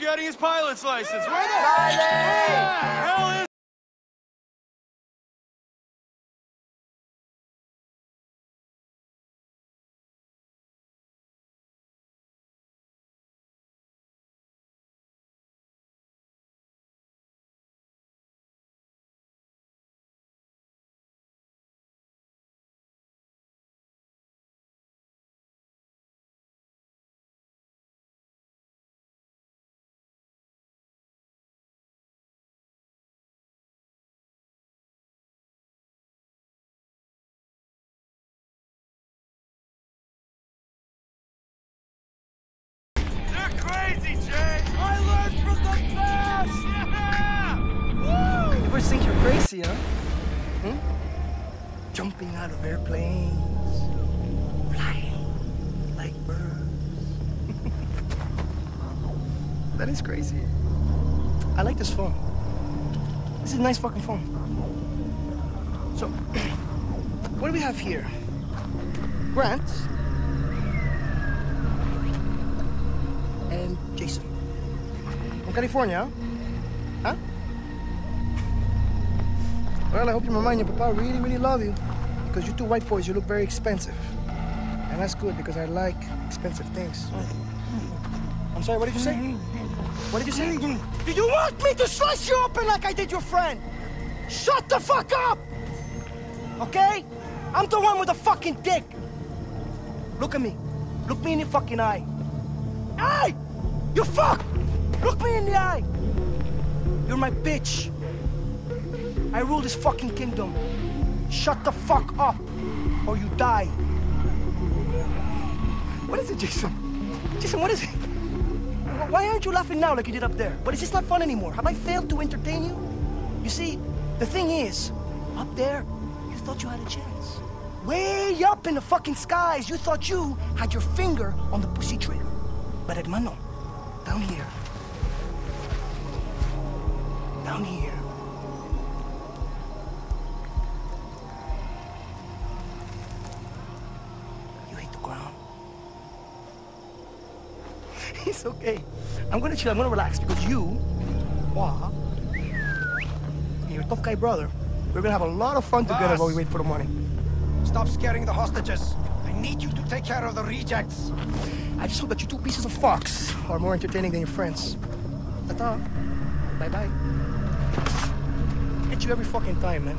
Getting his pilot's license. Where the hell is crazy, Jay! I learned from the best! Yeah! Woo! You always think you're crazy, huh? Hmm? Jumping out of airplanes, flying like birds. That is crazy. I like this phone. This is a nice fucking phone. So, what do we have here? Grants. And Jason. From California, huh? Well, I hope your mama and your papa really, really love you. Because you two white boys, you look very expensive. And that's good, because I like expensive things. I'm sorry, what did you say? What did you say? Do you want me to slice you open like I did your friend? Shut the fuck up! Okay? I'm the one with the fucking dick. Look at me. Look me in the fucking eye. Hey! You fuck! Look me in the eye! You're my bitch. I rule this fucking kingdom. Shut the fuck up, or you die. What is it, Jason? Jason, what is it? Why aren't you laughing now like you did up there? But it's just not fun anymore. Have I failed to entertain you? You see, the thing is, up there, you thought you had a chance. Way up in the fucking skies, you thought you had your finger on the pussy trigger. But hermano, down here, you hit the ground. It's okay. I'm gonna chill, I'm gonna relax because you, Wah, and your tough guy brother, we're gonna have a lot of fun together while we wait for the money. Stop scaring the hostages. I need you to take care of the rejects. I just hope that you two pieces of fox are more entertaining than your friends. Tatau. Bye-bye. Get you every fucking time, man.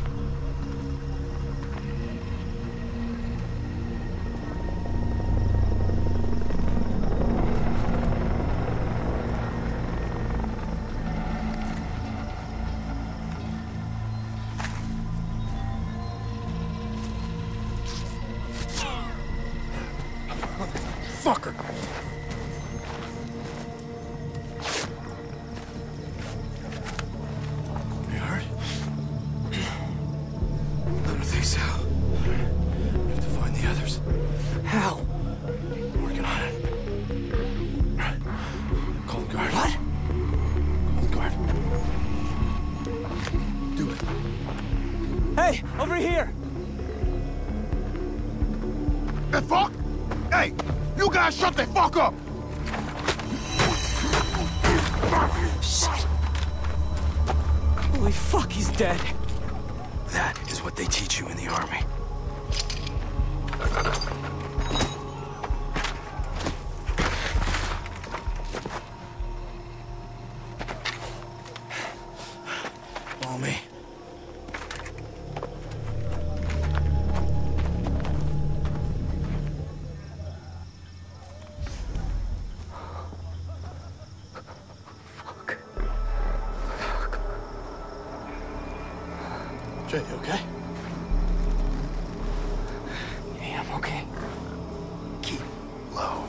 Jay, you okay? Yeah, I'm okay. Keep low.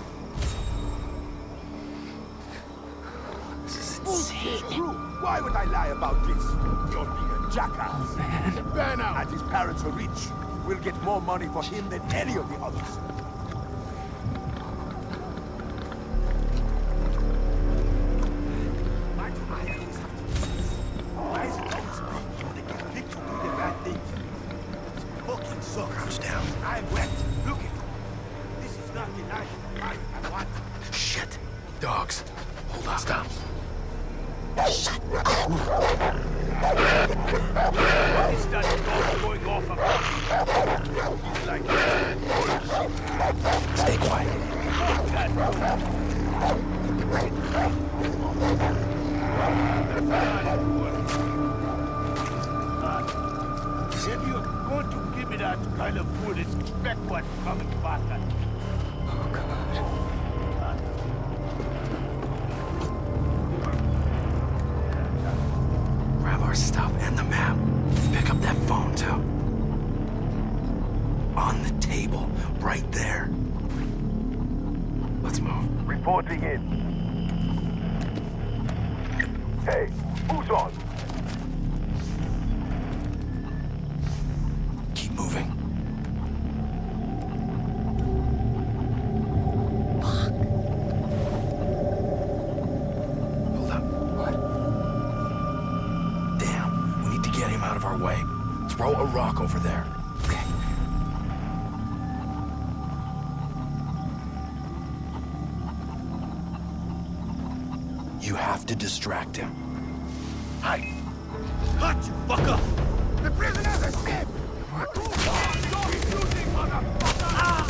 This is insane. Bullshit. Why would I lie about this? You're being a jackass. Oh, man. The burnout at his parents are rich. We'll get more money for him than any of the others. Distract him. Hi. Hut, you fucker! The prisoner has escaped! What? Stop shooting, motherfucker! Ah!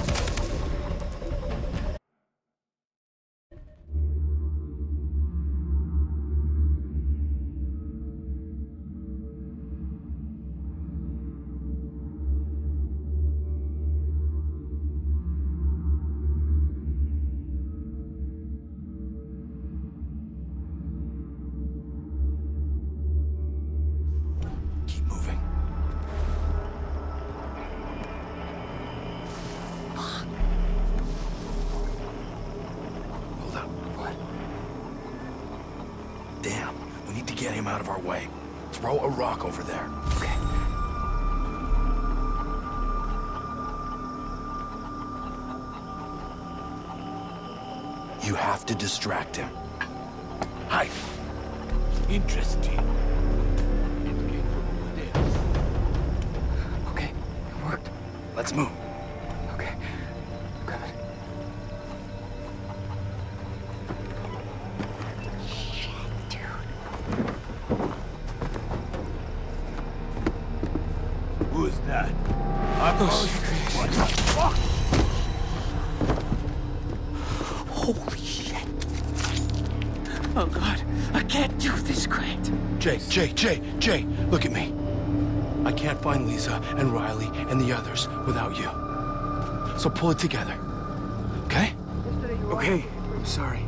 To distract him. Hi. Interesting. Okay, it worked. Let's move. Okay. Good. Shit, dude. Who's that? I'm Holy shit. Oh God, I can't do this, Grant. Jay, look at me. I can't find Lisa and Riley and the others without you. So pull it together, okay? Okay, I'm sorry.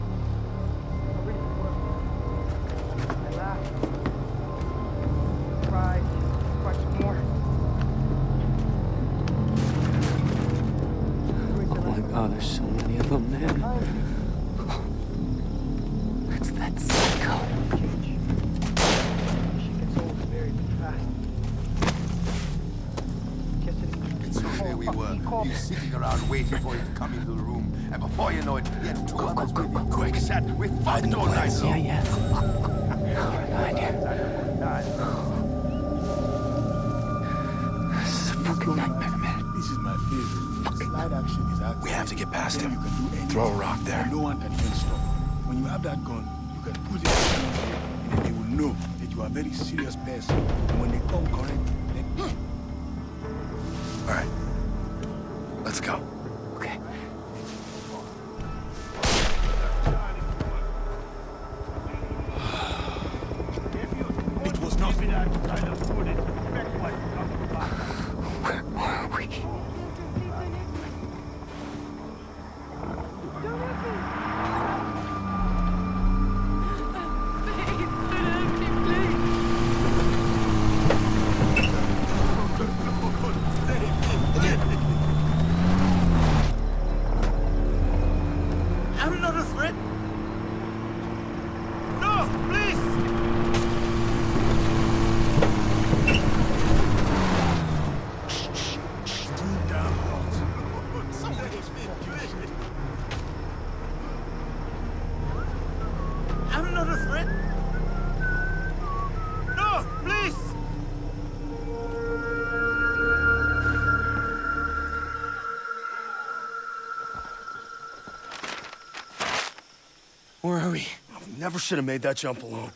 Never should have made that jump alone.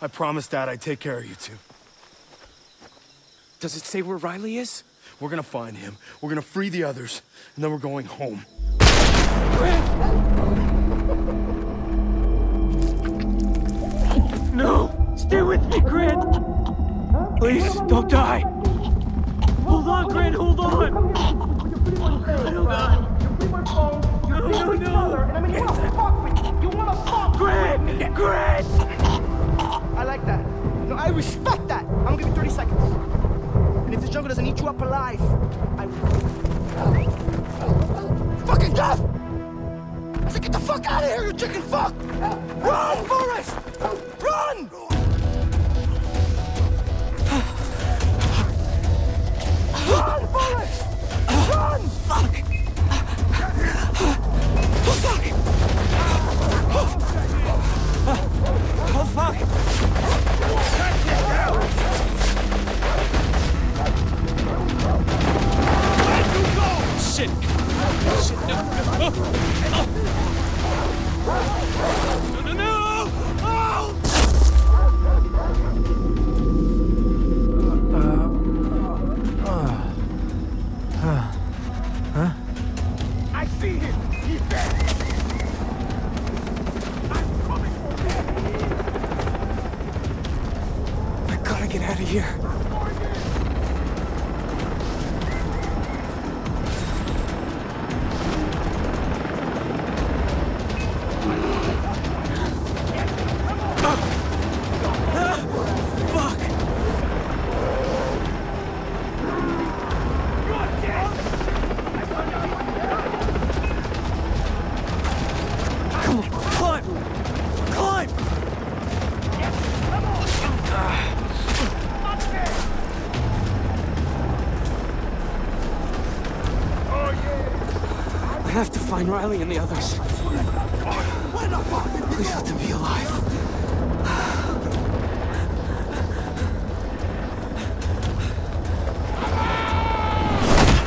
I promised Dad I'd take care of you two. Does it say where Riley is? We're gonna find him. We're gonna free the others, and then we're going home. Grant! No! Stay with me, Grant! Please, don't die! Hold on, Grant, hold on! Hold on! No, no, no! Grant! Grant! I like that. No, I respect that. I'm gonna give you 30 seconds. And if the jungle doesn't eat you up alive, I will. Fucking death! I said, get the fuck out of here, you chicken fuck! Run, Forrest! Run! Run, Forrest! Run! Fuck! Oh, fuck! Oh, fuck! Where'd you go? Shit! Shit, no, no! Oh. No, no, no! Oh! Huh? I see him! He's dead! Get out of here. Riley and the others. Please let them be alive.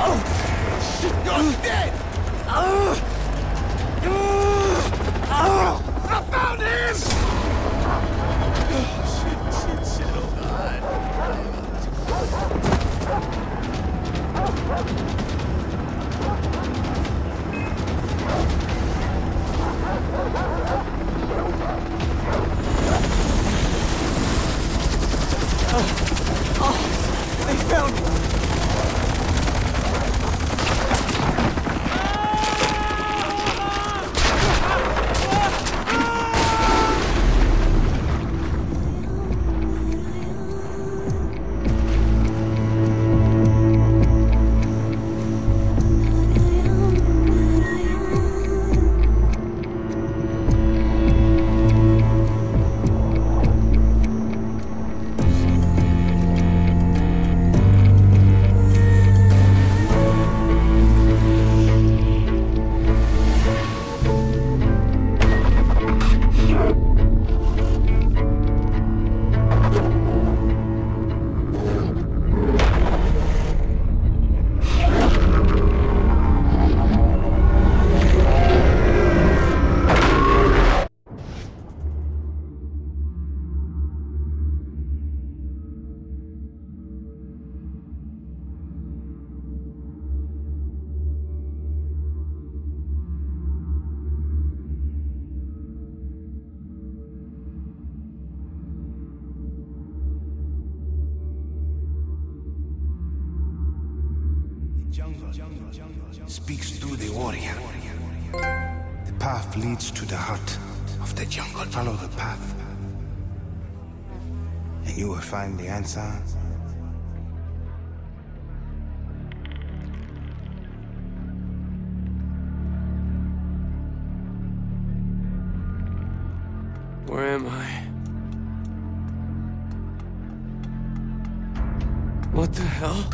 Oh! Shit, you're dead! I found him! Shit, oh God. speaks through the warrior. The path leads to the heart of the jungle. Follow the path, and you will find the answer. Where am I? What the hell?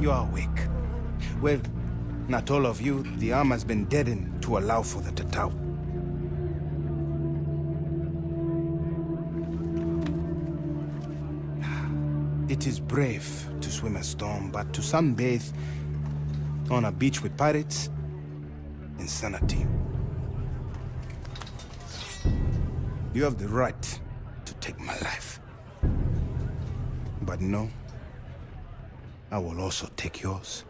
You are awake. Well, not all of you. The armor's been deadened to allow for the Tatau. It is brave to swim a storm, but to sunbathe on a beach with pirates, insanity. You have the right to take my life. But no, I will also take yours.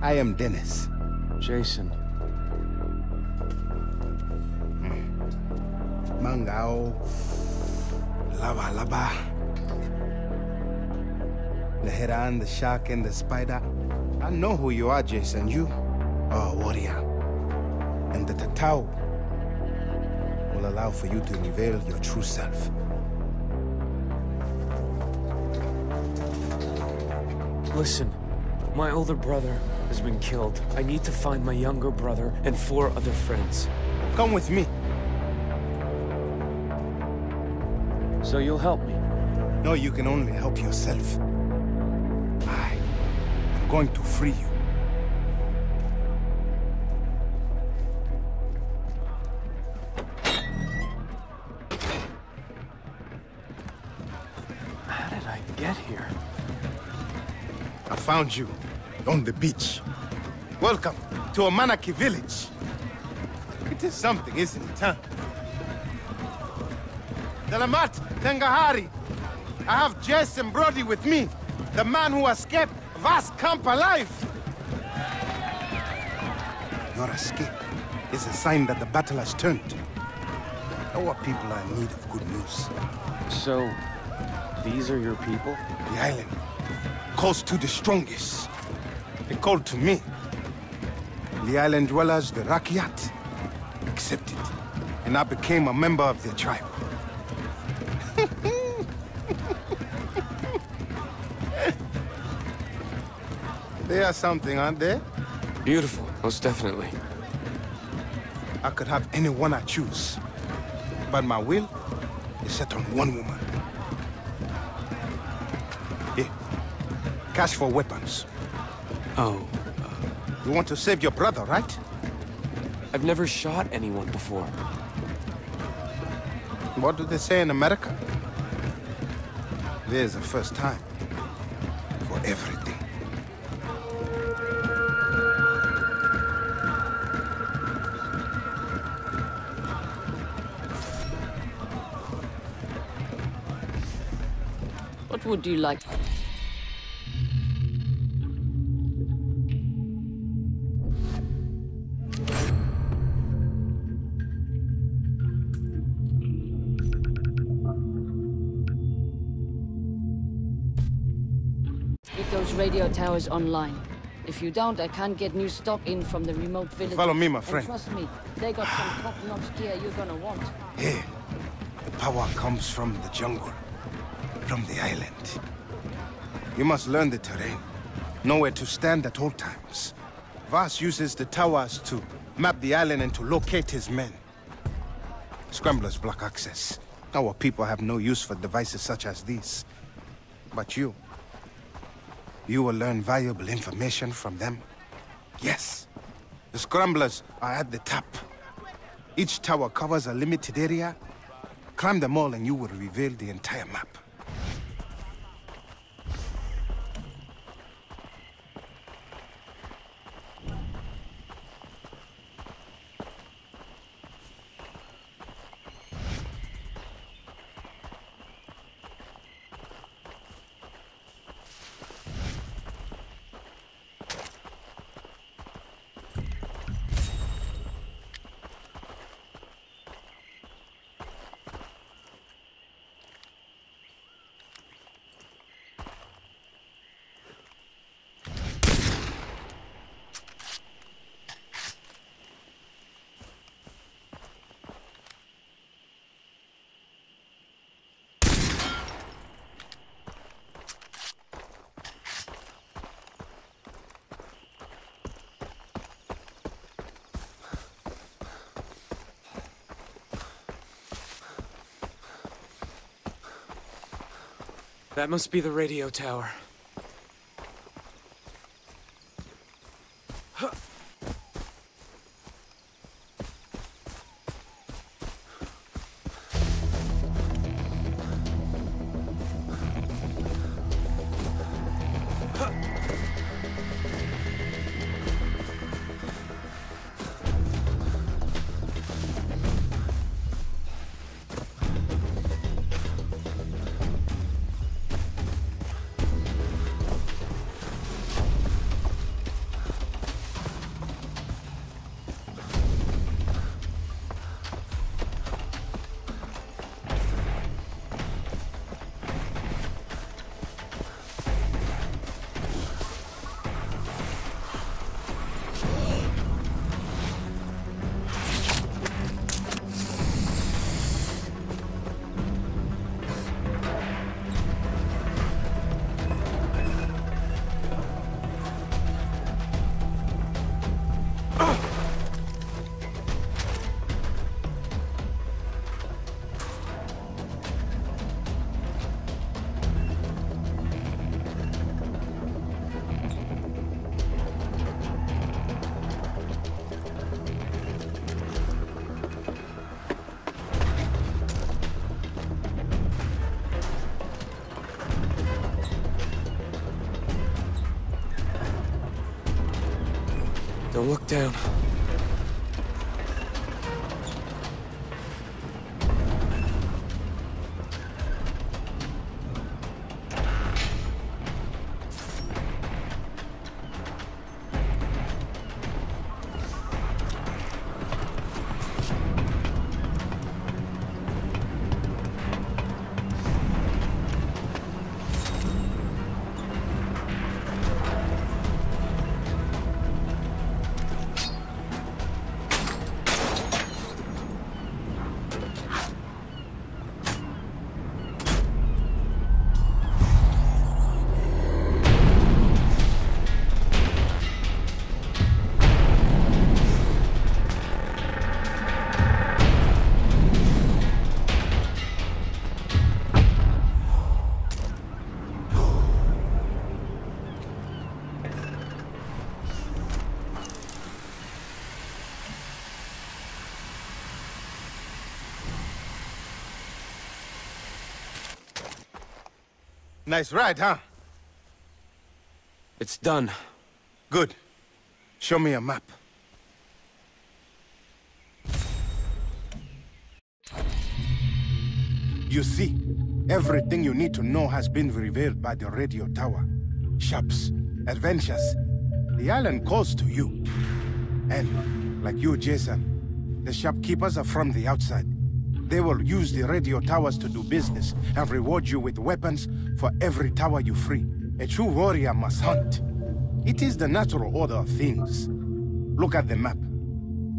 I am Dennis. Jason. Mangao. Lava lava. The heron, the shark, and the spider. I know who you are, Jason. You are a warrior. And the Tatau will allow for you to reveal your true self. Listen, my older brother has been killed. I need to find my younger brother and 4 other friends. Come with me. So you'll help me? No, you can only help yourself. I am going to free you. How did I get here? I found you on the beach. Welcome to Amanaki village. It is something, isn't it, huh? Dalamat Tengahari. I have Jason Brody with me, the man who escaped Vaas camp alive. Your escape is a sign that the battle has turned. Our people are in need of good news. So, these are your people? The island calls to the strongest. They called to me. The island dwellers, the Rakyat, accepted, and I became a member of their tribe. They are something, aren't they? Beautiful, most definitely. I could have anyone I choose, but my will is set on one woman. Here, cash for weapons. Oh. You want to save your brother, right? I've never shot anyone before. What do they say in America? There's a first time for everything. Would you like? Get those radio towers online. If you don't, I can't get new stock in from the remote village. Follow me, my friend. And trust me, they got some top-notch gear you're gonna want. Here, the power comes from the jungle. From the island. You must learn the terrain. Know where to stand at all times. Vaas uses the towers to map the island and to locate his men. Scramblers block access. Our people have no use for devices such as these. But you will learn valuable information from them. Yes, the scramblers are at the top. Each tower covers a limited area. Climb them all and you will reveal the entire map. That must be the radio tower. Look down. Nice ride, huh? It's done. Good. Show me a map. You see, everything you need to know has been revealed by the radio tower. Shops, adventures. The island calls to you. And, like you, Jason, the shopkeepers are from the outside. They will use the radio towers to do business and reward you with weapons for every tower you free. A true warrior must hunt. It is the natural order of things. Look at the map.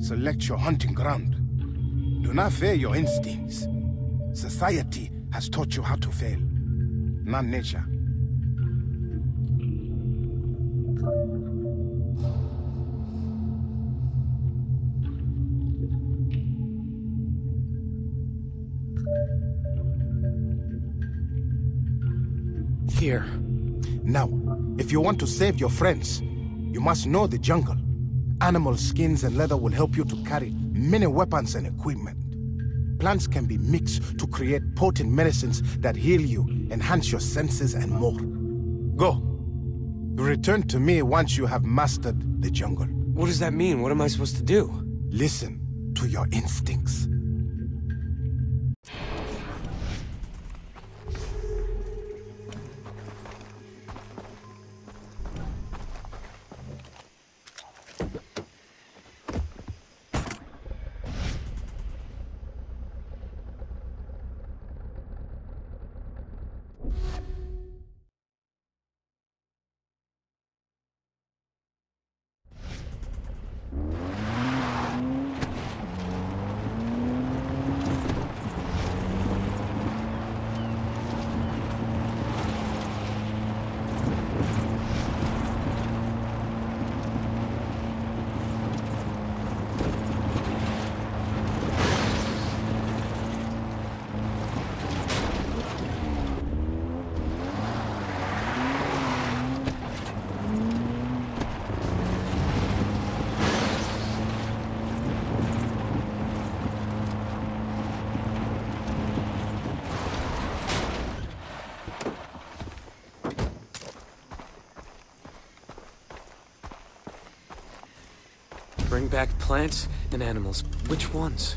Select your hunting ground. Do not fear your instincts. Society has taught you how to fail, not nature. Here. Now, if you want to save your friends, you must know the jungle. Animal skins and leather will help you to carry many weapons and equipment. Plants can be mixed to create potent medicines that heal you, enhance your senses, and more. Go. Return to me once you have mastered the jungle. What does that mean? What am I supposed to do? Listen to your instincts. impact plants and animals. Which ones?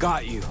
Got you.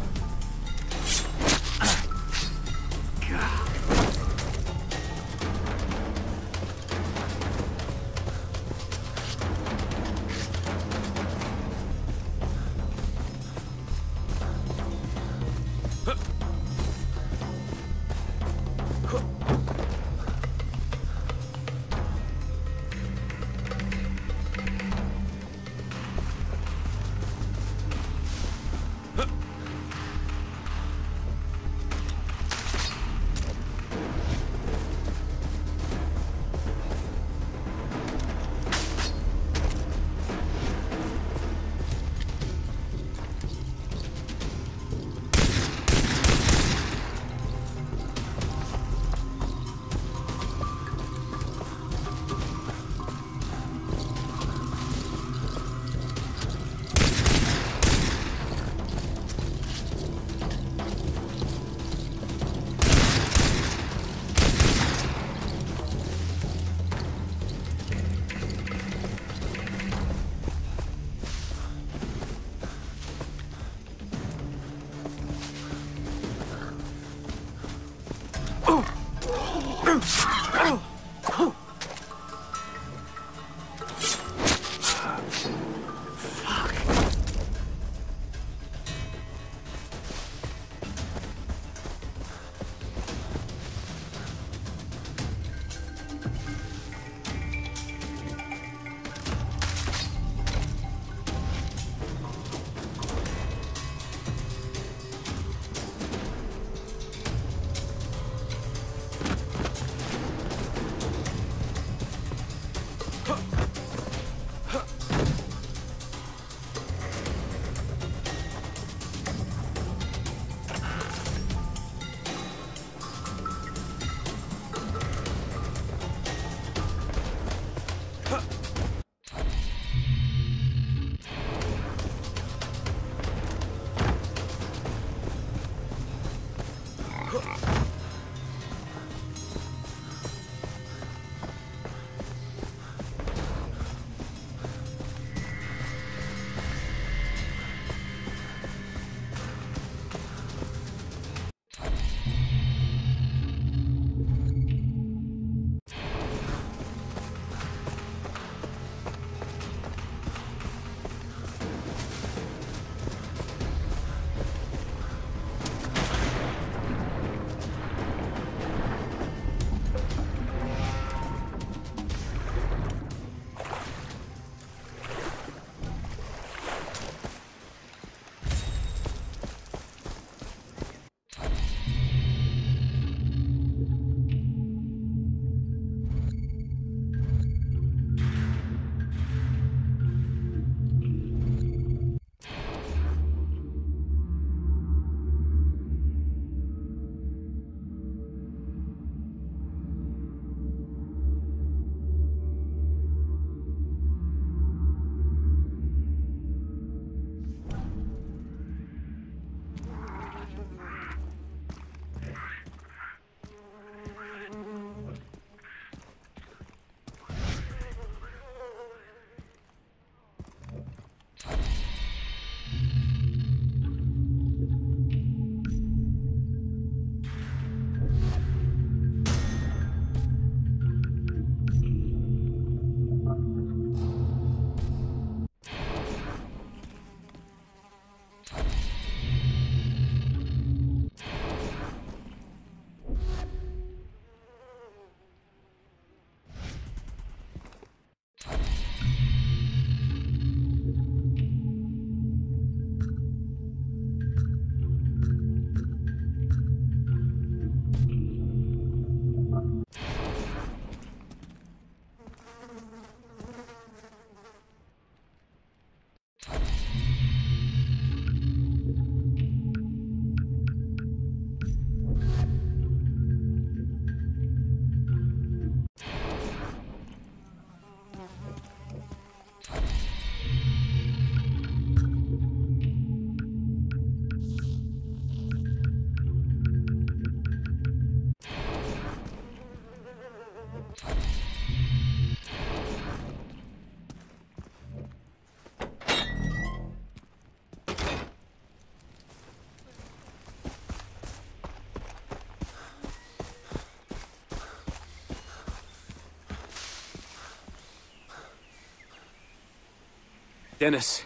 Dennis,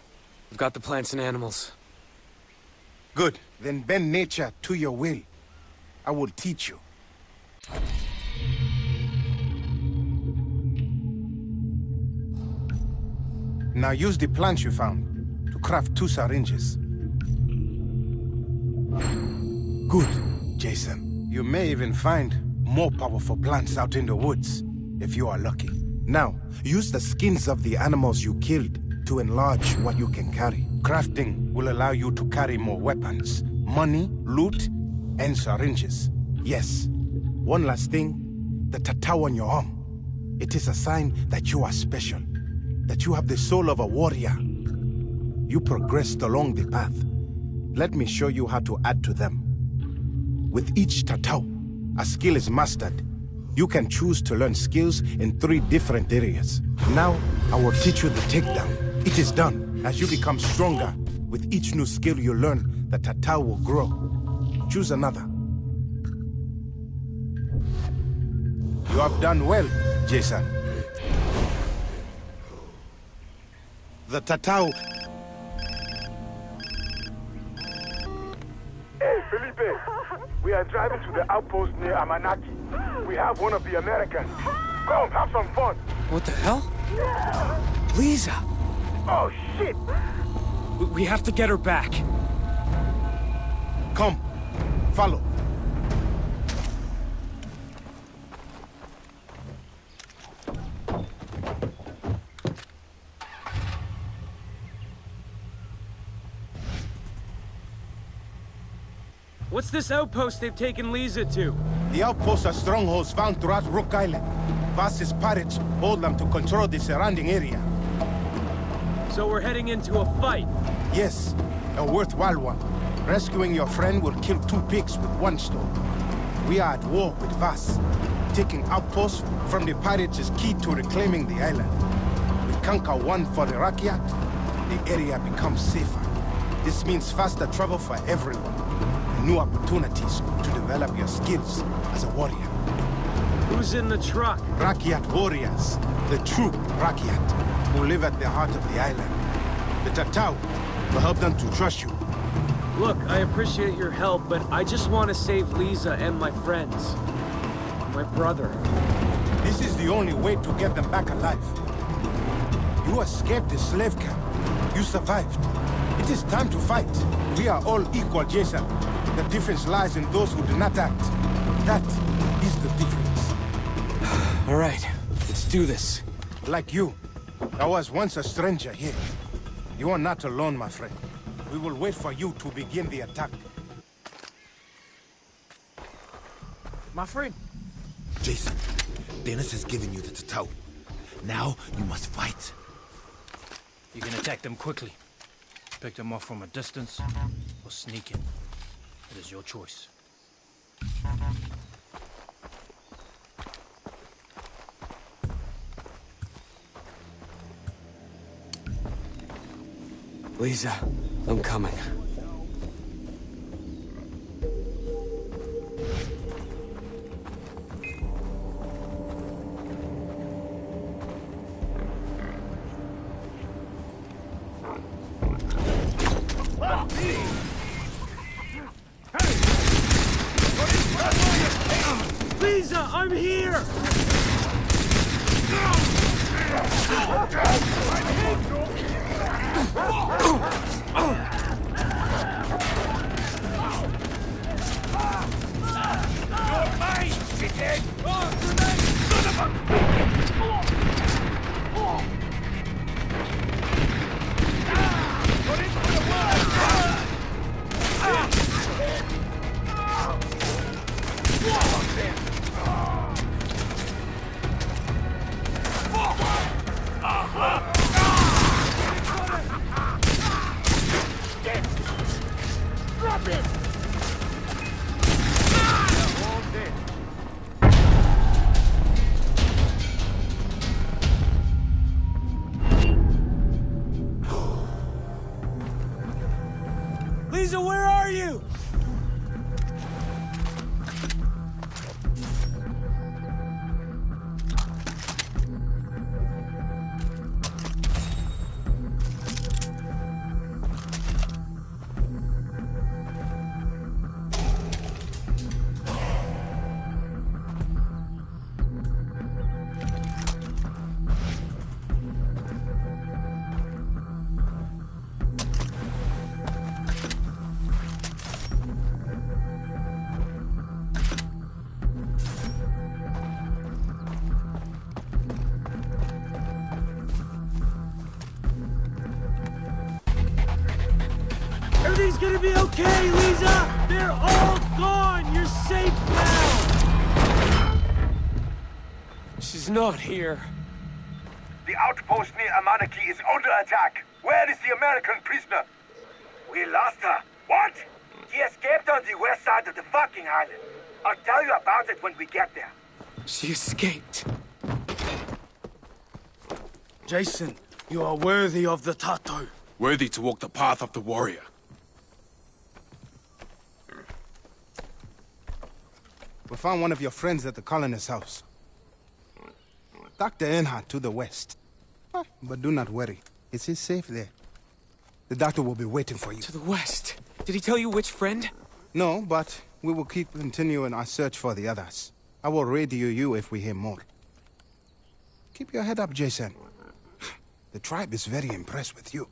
we've got the plants and animals. Good. Then bend nature to your will. I will teach you. Now use the plants you found to craft 2 syringes. Good, Jason. You may even find more powerful plants out in the woods, if you are lucky. Now, use the skins of the animals you killed to enlarge what you can carry. Crafting will allow you to carry more weapons, money, loot, and syringes. Yes. One last thing, the tatau on your arm. It is a sign that you are special, that you have the soul of a warrior. You progressed along the path. Let me show you how to add to them. With each tatau, a skill is mastered. You can choose to learn skills in 3 different areas. Now, I will teach you the takedown. It is done. As you become stronger, with each new skill you learn, the tatau will grow. Choose another. You have done well, Jason. The tatau... Hey, Felipe! We are driving to the outpost near Amanaki. We have one of the Americans. Come, have some fun! What the hell? Lisa! Oh, shit! We have to get her back. Come, follow. What's this outpost they've taken Lisa to? The outposts are strongholds found throughout Rook Island. Vaas's pirates hold them to control the surrounding area. So we're heading into a fight? Yes, a worthwhile one. Rescuing your friend will kill 2 pigs with 1 stone. We are at war with Vaas. Taking outposts from the pirates is key to reclaiming the island. We conquer one for the Rakyat, the area becomes safer. This means faster travel for everyone. New opportunities to develop your skills as a warrior. Who's in the truck? Rakyat warriors, the true Rakyat, who live at the heart of the island. The tatau will help them to trust you. Look, I appreciate your help, but I just want to save Lisa and my friends. My brother. This is the only way to get them back alive. You escaped the slave camp. You survived. It is time to fight. We are all equal, Jason. The difference lies in those who do not act. That is the difference. All right, let's do this. Like you, I was once a stranger here. You are not alone, my friend. We will wait for you to begin the attack. My friend. Jason, Dennis has given you the tatau. Now you must fight. You can attack them quickly. Pick them off from a distance, or sneak in. It is your choice. Lisa, I'm coming. Everything's gonna be okay, Lisa! They're all gone! You're safe now! She's not here. The outpost near Amanaki is under attack. Where is the American prisoner? We lost her. What? She escaped on the west side of the fucking island. I'll tell you about it when we get there. She escaped. Jason, you are worthy of the Tatau. Worthy to walk the path of the warrior. We found one of your friends at the colonist's house. Dr. Earnhardt to the west. But do not worry. It is safe there. The doctor will be waiting for you. To the west? Did he tell you which friend? No, but we will keep continuing our search for the others. I will radio you if we hear more. Keep your head up, Jason. The tribe is very impressed with you.